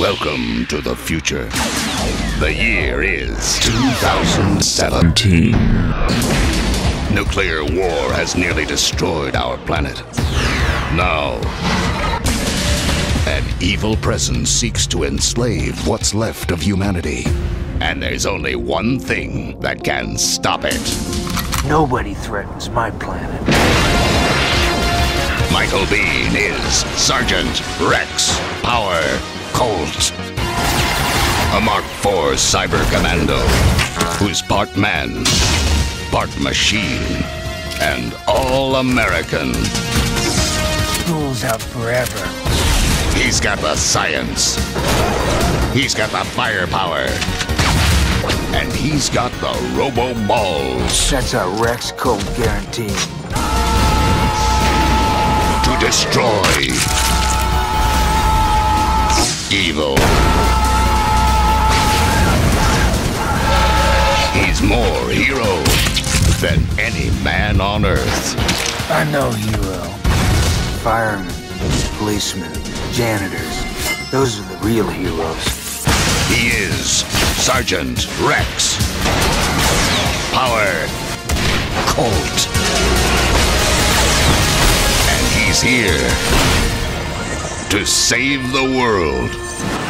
Welcome to the future. The year is 2017. Nuclear war has nearly destroyed our planet. Now, an evil presence seeks to enslave what's left of humanity. And there's only one thing that can stop it. Nobody threatens my planet. Michael Biehn is Sergeant Rex Power Colt, a Mark IV Cyber Commando, who's part man, part machine, and all American. School's out forever. He's got the science. He's got the firepower. And he's got the Robo Balls. That's a Rex Colt guarantee. To destroy evil. He's more hero than any man on Earth. I know hero. Firemen, policemen, janitors. Those are the real heroes. He is Sergeant Rex Power Colt. And he's here to save the world.